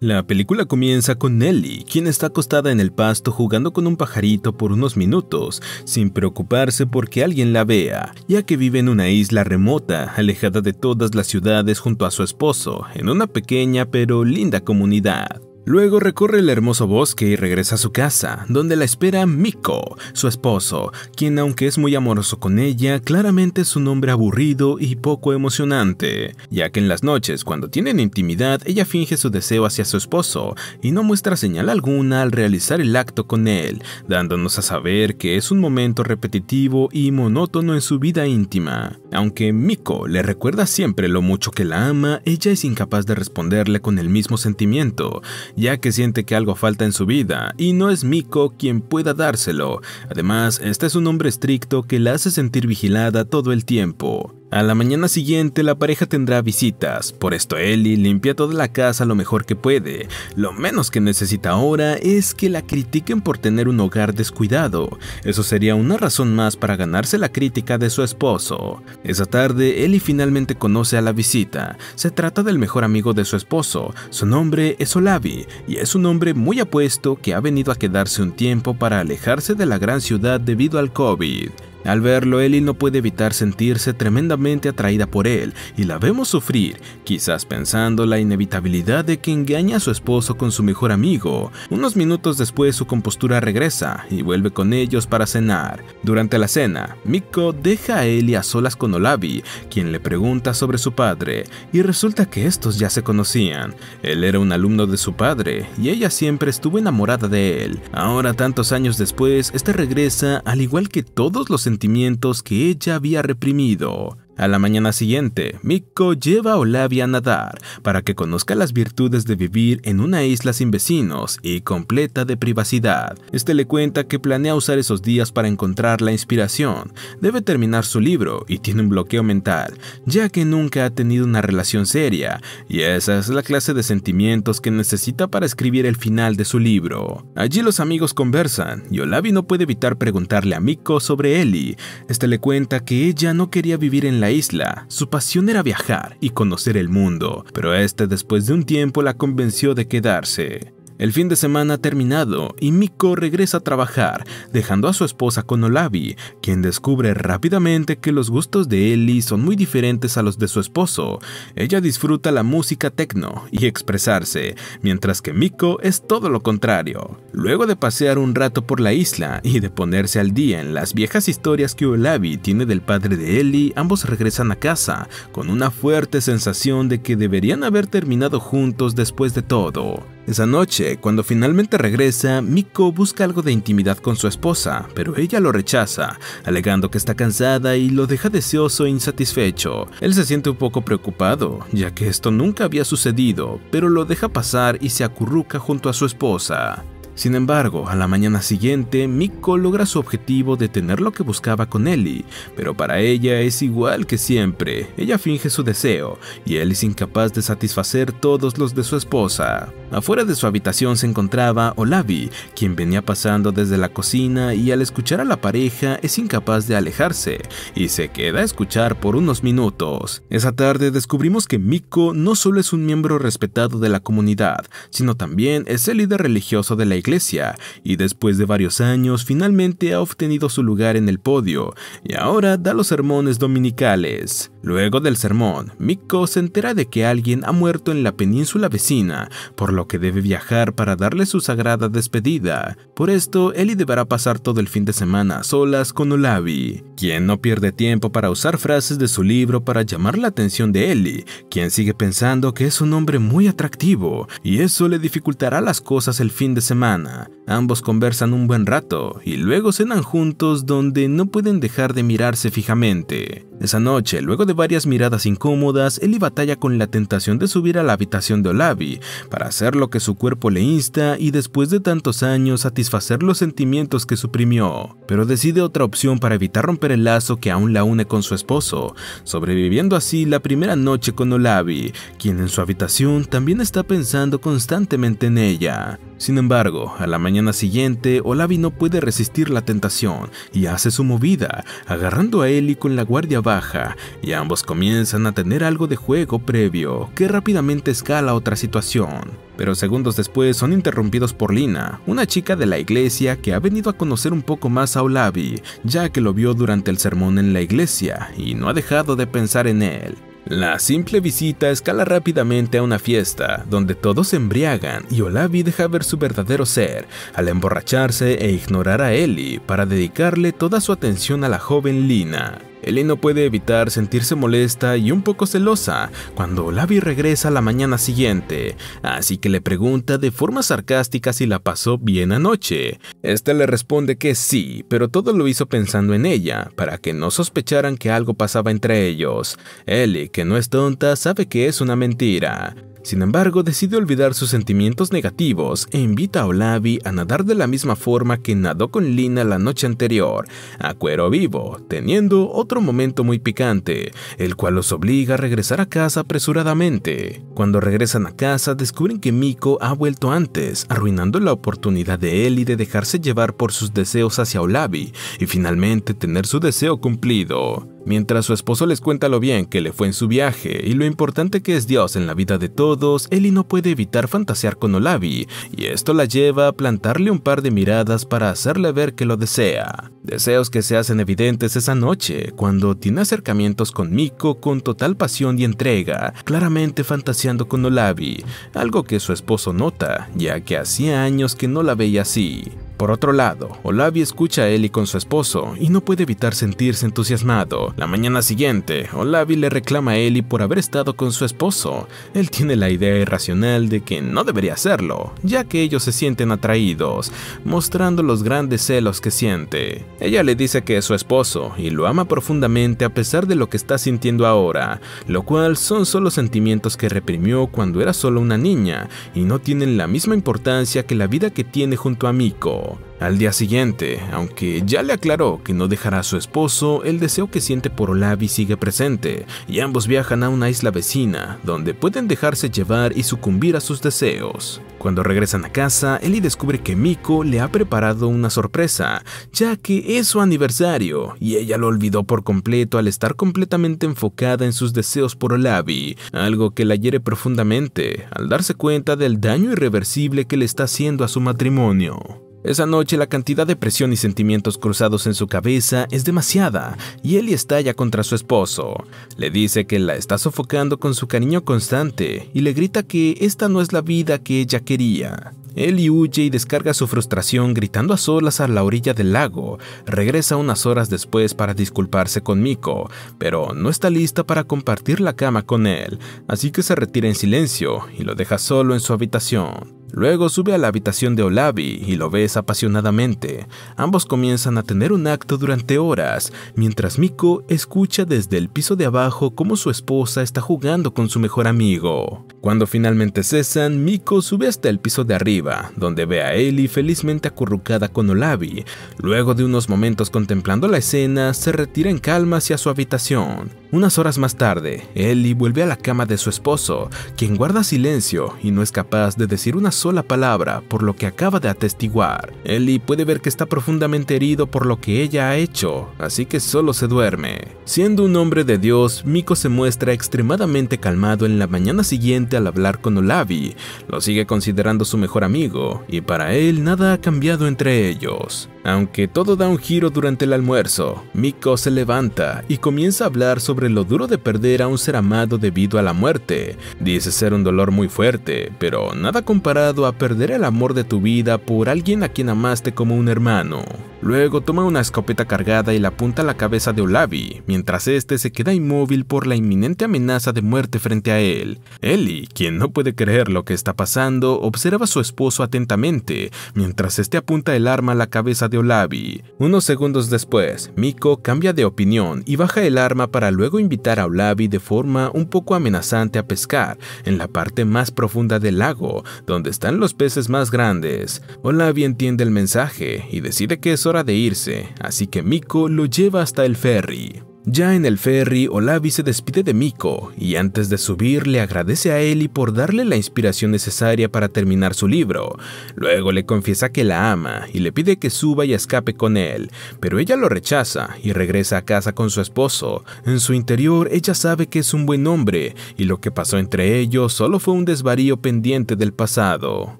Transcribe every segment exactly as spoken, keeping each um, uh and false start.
La película comienza con Nelly, quien está acostada en el pasto jugando con un pajarito por unos minutos, sin preocuparse porque alguien la vea, ya que vive en una isla remota, alejada de todas las ciudades junto a su esposo, en una pequeña pero linda comunidad. Luego recorre el hermoso bosque y regresa a su casa, donde la espera Miko, su esposo, quien aunque es muy amoroso con ella, claramente es un hombre aburrido y poco emocionante, ya que en las noches, cuando tienen intimidad, ella finge su deseo hacia su esposo y no muestra señal alguna al realizar el acto con él, dándonos a saber que es un momento repetitivo y monótono en su vida íntima. Aunque Miko le recuerda siempre lo mucho que la ama, ella es incapaz de responderle con el mismo sentimiento, ya que siente que algo falta en su vida y no es Miko quien pueda dárselo. Además, este es un hombre estricto que la hace sentir vigilada todo el tiempo. A la mañana siguiente la pareja tendrá visitas, por esto Ellie limpia toda la casa lo mejor que puede. Lo menos que necesita ahora es que la critiquen por tener un hogar descuidado. Eso sería una razón más para ganarse la crítica de su esposo. Esa tarde Ellie finalmente conoce a la visita. Se trata del mejor amigo de su esposo, su nombre es Olavi y es un hombre muy apuesto que ha venido a quedarse un tiempo para alejarse de la gran ciudad debido al COVID. Al verlo, Ellie no puede evitar sentirse tremendamente atraída por él y la vemos sufrir, quizás pensando la inevitabilidad de que engañe a su esposo con su mejor amigo. Unos minutos después su compostura regresa y vuelve con ellos para cenar. Durante la cena, Miko deja a Ellie a solas con Olavi, quien le pregunta sobre su padre y resulta que estos ya se conocían. Él era un alumno de su padre y ella siempre estuvo enamorada de él. Ahora, tantos años después, este regresa al igual que todos los sentimientos que ella había reprimido. A la mañana siguiente, Miko lleva a Olavi a nadar para que conozca las virtudes de vivir en una isla sin vecinos y completa de privacidad. Este le cuenta que planea usar esos días para encontrar la inspiración. Debe terminar su libro y tiene un bloqueo mental, ya que nunca ha tenido una relación seria, y esa es la clase de sentimientos que necesita para escribir el final de su libro. Allí los amigos conversan y Olavi no puede evitar preguntarle a Miko sobre Ellie. Este le cuenta que ella no quería vivir en la isla, su pasión era viajar y conocer el mundo, pero este después de un tiempo la convenció de quedarse. El fin de semana ha terminado y Miko regresa a trabajar, dejando a su esposa con Olavi, quien descubre rápidamente que los gustos de Ellie son muy diferentes a los de su esposo. Ella disfruta la música techno y expresarse, mientras que Miko es todo lo contrario. Luego de pasear un rato por la isla y de ponerse al día en las viejas historias que Olavi tiene del padre de Ellie, ambos regresan a casa, con una fuerte sensación de que deberían haber terminado juntos después de todo. Esa noche, cuando finalmente regresa, Miko busca algo de intimidad con su esposa, pero ella lo rechaza, alegando que está cansada y lo deja deseoso e insatisfecho. Él se siente un poco preocupado, ya que esto nunca había sucedido, pero lo deja pasar y se acurruca junto a su esposa. Sin embargo, a la mañana siguiente, Miko logra su objetivo de tener lo que buscaba con Ellie, pero para ella es igual que siempre. Ella finge su deseo, y él es incapaz de satisfacer todos los de su esposa. Afuera de su habitación se encontraba Olavi, quien venía pasando desde la cocina y al escuchar a la pareja es incapaz de alejarse, y se queda a escuchar por unos minutos. Esa tarde descubrimos que Miko no solo es un miembro respetado de la comunidad, sino también es el líder religioso de la iglesia. iglesia y después de varios años finalmente ha obtenido su lugar en el podio y ahora da los sermones dominicales. Luego del sermón, Miko se entera de que alguien ha muerto en la península vecina, por lo que debe viajar para darle su sagrada despedida. Por esto, Ellie deberá pasar todo el fin de semana a solas con Olavi, quien no pierde tiempo para usar frases de su libro para llamar la atención de Ellie, quien sigue pensando que es un hombre muy atractivo y eso le dificultará las cosas el fin de semana. Ambos conversan un buen rato y luego cenan juntos donde no pueden dejar de mirarse fijamente. Esa noche, luego de varias miradas incómodas, Ellie batalla con la tentación de subir a la habitación de Olavi para hacer lo que su cuerpo le insta y después de tantos años satisfacer los sentimientos que suprimió, pero decide otra opción para evitar romper el lazo que aún la une con su esposo, sobreviviendo así la primera noche con Olavi, quien en su habitación también está pensando constantemente en ella. Sin embargo, a la mañana siguiente, Olavi no puede resistir la tentación y hace su movida, agarrando a Eli con la guardia baja, y ambos comienzan a tener algo de juego previo, que rápidamente escala a otra situación. Pero segundos después son interrumpidos por Lina, una chica de la iglesia que ha venido a conocer un poco más a Olavi, ya que lo vio durante el sermón en la iglesia y no ha dejado de pensar en él. La simple visita escala rápidamente a una fiesta, donde todos se embriagan y Olavi deja ver su verdadero ser, al emborracharse e ignorar a Eli para dedicarle toda su atención a la joven Lina. Eli no puede evitar sentirse molesta y un poco celosa cuando Olavi regresa a la mañana siguiente, así que le pregunta de forma sarcástica si la pasó bien anoche. Esta le responde que sí, pero todo lo hizo pensando en ella, para que no sospecharan que algo pasaba entre ellos. Eli, que no es tonta, sabe que es una mentira. Sin embargo, decide olvidar sus sentimientos negativos e invita a Olavi a nadar de la misma forma que nadó con Lina la noche anterior, a cuero vivo, teniendo otro momento muy picante, el cual los obliga a regresar a casa apresuradamente. Cuando regresan a casa, descubren que Miko ha vuelto antes, arruinando la oportunidad de Eli de dejarse llevar por sus deseos hacia Olavi y finalmente tener su deseo cumplido. Mientras su esposo les cuenta lo bien que le fue en su viaje y lo importante que es Dios en la vida de todos, Eli no puede evitar fantasear con Olavi, y esto la lleva a plantarle un par de miradas para hacerle ver que lo desea. Deseos que se hacen evidentes esa noche, cuando tiene acercamientos con Miko con total pasión y entrega, claramente fantaseando con Olavi, algo que su esposo nota, ya que hacía años que no la veía así. Por otro lado, Olavi escucha a Eli con su esposo y no puede evitar sentirse entusiasmado. La mañana siguiente, Olavi le reclama a Eli por haber estado con su esposo. Él tiene la idea irracional de que no debería hacerlo, ya que ellos se sienten atraídos, mostrando los grandes celos que siente. Ella le dice que es su esposo y lo ama profundamente a pesar de lo que está sintiendo ahora, lo cual son solo sentimientos que reprimió cuando era solo una niña y no tienen la misma importancia que la vida que tiene junto a Miko. Al día siguiente, aunque ya le aclaró que no dejará a su esposo, el deseo que siente por Olavi sigue presente, y ambos viajan a una isla vecina, donde pueden dejarse llevar y sucumbir a sus deseos. Cuando regresan a casa, Eli descubre que Miko le ha preparado una sorpresa, ya que es su aniversario, y ella lo olvidó por completo al estar completamente enfocada en sus deseos por Olavi, algo que la hiere profundamente, al darse cuenta del daño irreversible que le está haciendo a su matrimonio. Esa noche la cantidad de presión y sentimientos cruzados en su cabeza es demasiada y Eli estalla contra su esposo. Le dice que la está sofocando con su cariño constante y le grita que esta no es la vida que ella quería. Eli huye y descarga su frustración gritando a solas a la orilla del lago. Regresa unas horas después para disculparse con Miko, pero no está lista para compartir la cama con él, así que se retira en silencio y lo deja solo en su habitación. Luego sube a la habitación de Olavi y lo besa apasionadamente. Ambos comienzan a tener un acto durante horas, mientras Miko escucha desde el piso de abajo cómo su esposa está jugando con su mejor amigo. Cuando finalmente cesan, Miko sube hasta el piso de arriba, donde ve a Eli felizmente acurrucada con Olavi. Luego de unos momentos contemplando la escena, se retira en calma hacia su habitación. Unas horas más tarde, Eli vuelve a la cama de su esposo, quien guarda silencio y no es capaz de decir una sola palabra por lo que acaba de atestiguar. Eli puede ver que está profundamente herido por lo que ella ha hecho, así que solo se duerme. Siendo un hombre de Dios, Miko se muestra extremadamente calmado en la mañana siguiente al hablar con Olavi. Lo sigue considerando su mejor amigo, y para él nada ha cambiado entre ellos. Aunque todo da un giro durante el almuerzo, Miko se levanta y comienza a hablar sobre lo duro de perder a un ser amado debido a la muerte. Dice ser un dolor muy fuerte, pero nada comparado a perder el amor de tu vida por alguien a quien amaste como un hermano. Luego toma una escopeta cargada y la apunta a la cabeza de Olavi, mientras este se queda inmóvil por la inminente amenaza de muerte frente a él. Eli, quien no puede creer lo que está pasando, observa a su esposo atentamente, mientras este apunta el arma a la cabeza de Olavi. Unos segundos después, Miko cambia de opinión y baja el arma para luego invitar a Olavi de forma un poco amenazante a pescar, en la parte más profunda del lago, donde están los peces más grandes. Olavi entiende el mensaje y decide que es hora de irse, así que Miko lo lleva hasta el ferry. Ya en el ferry, Olavi se despide de Mikko y antes de subir le agradece a Eli por darle la inspiración necesaria para terminar su libro. Luego le confiesa que la ama y le pide que suba y escape con él, pero ella lo rechaza y regresa a casa con su esposo. En su interior, ella sabe que es un buen hombre y lo que pasó entre ellos solo fue un desvarío pendiente del pasado.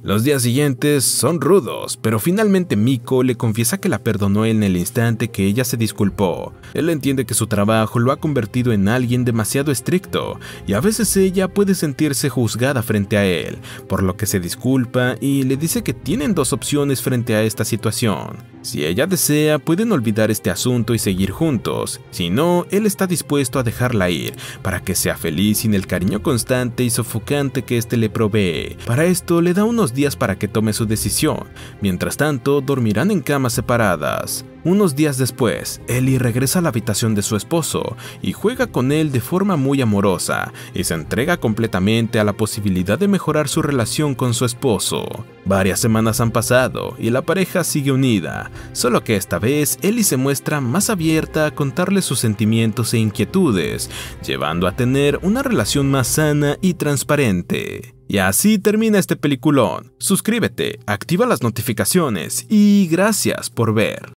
Los días siguientes son rudos, pero finalmente Mikko le confiesa que la perdonó en el instante que ella se disculpó. Él entiende que su trabajo lo ha convertido en alguien demasiado estricto, y a veces ella puede sentirse juzgada frente a él, por lo que se disculpa y le dice que tienen dos opciones frente a esta situación. Si ella desea, pueden olvidar este asunto y seguir juntos, si no, él está dispuesto a dejarla ir, para que sea feliz sin el cariño constante y sofocante que éste le provee. Para esto le da unos días para que tome su decisión. Mientras tanto, dormirán en camas separadas. Unos días después, Eli regresa a la habitación de su esposo y juega con él de forma muy amorosa y se entrega completamente a la posibilidad de mejorar su relación con su esposo. Varias semanas han pasado y la pareja sigue unida, solo que esta vez Eli se muestra más abierta a contarle sus sentimientos e inquietudes, llevando a tener una relación más sana y transparente. Y así termina este peliculón. Suscríbete, activa las notificaciones y gracias por ver.